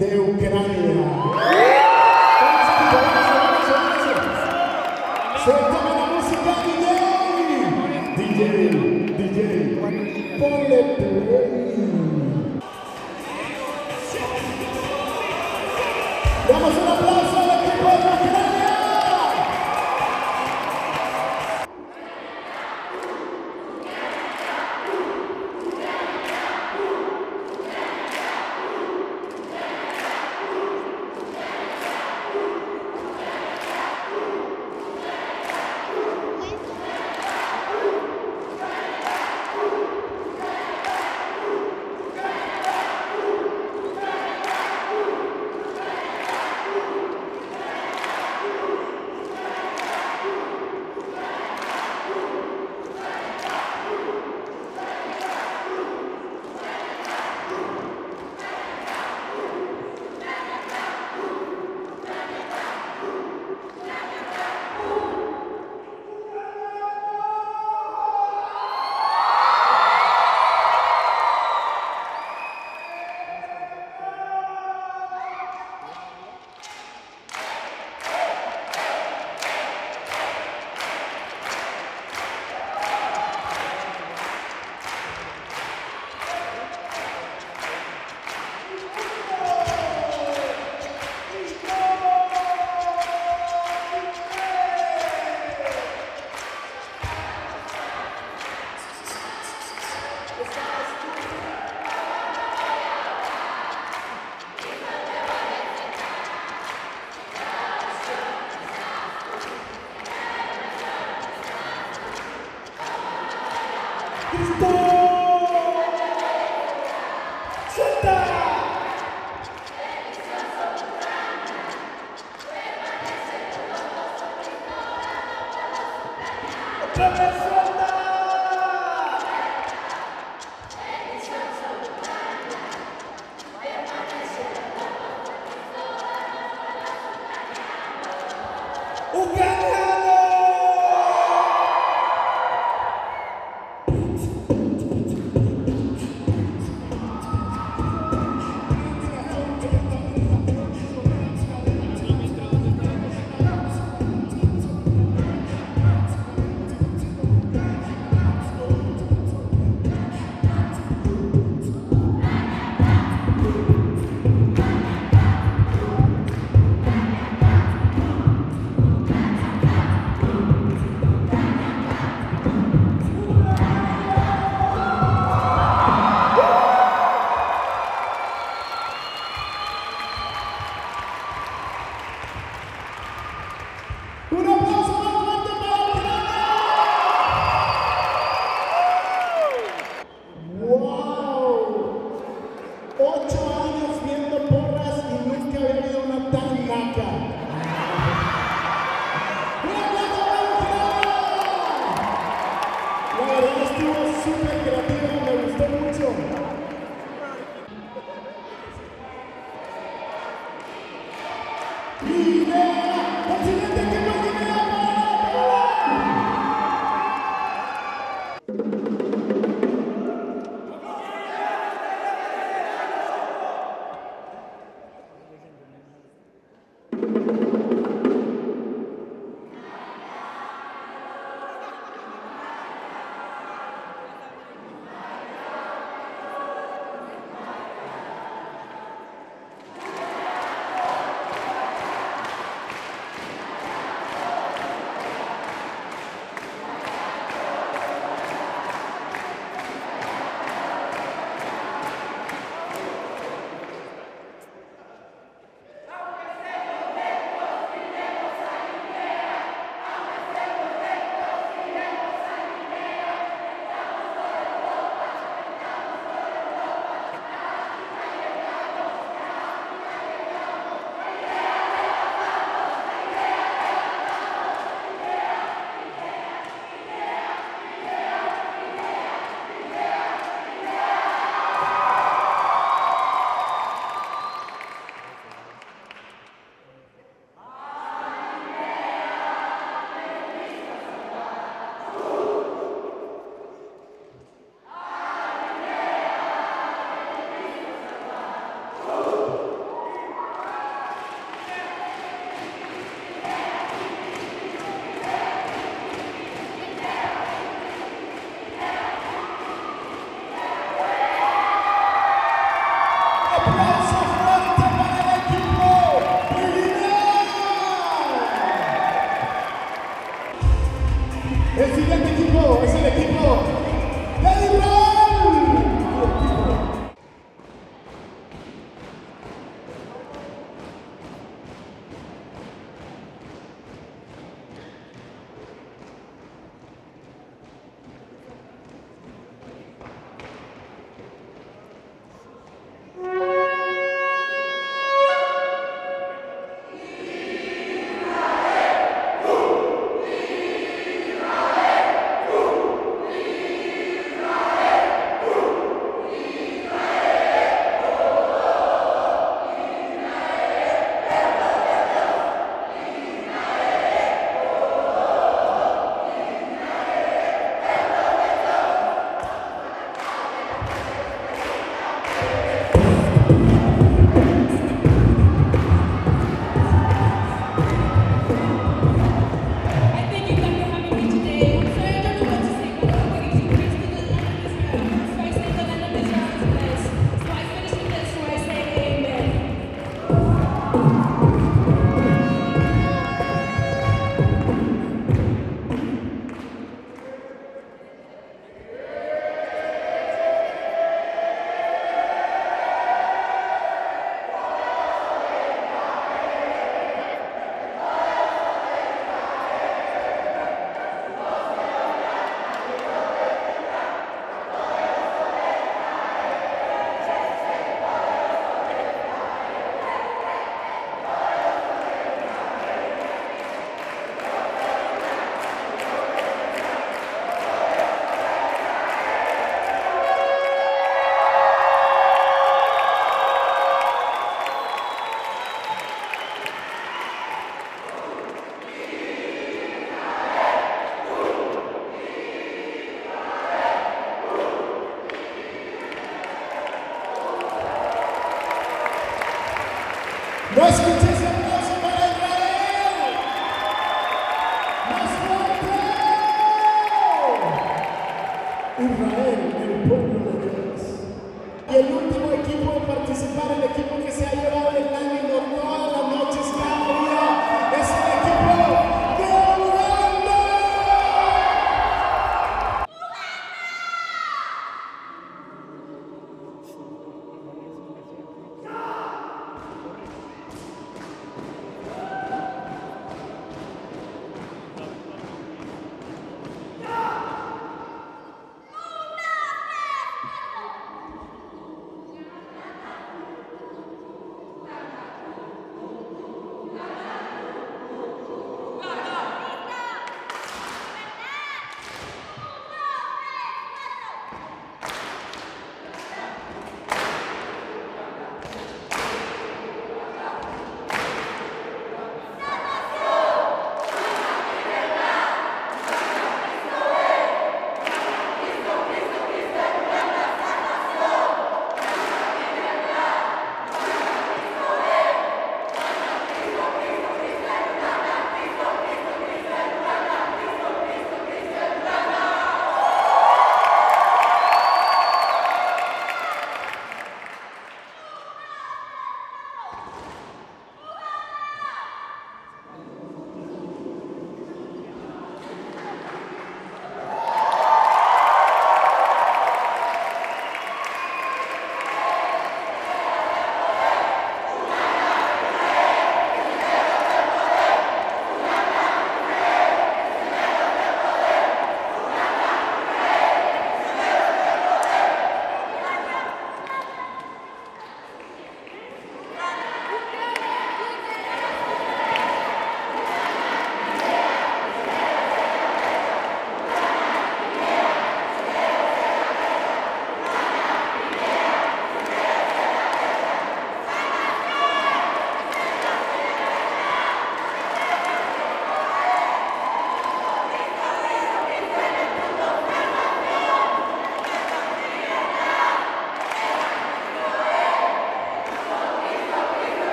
de Ucrânia. Soltamos la música, DJ. DJ, ponle play. Damos un aplauso al equipo de Ucrania. Nós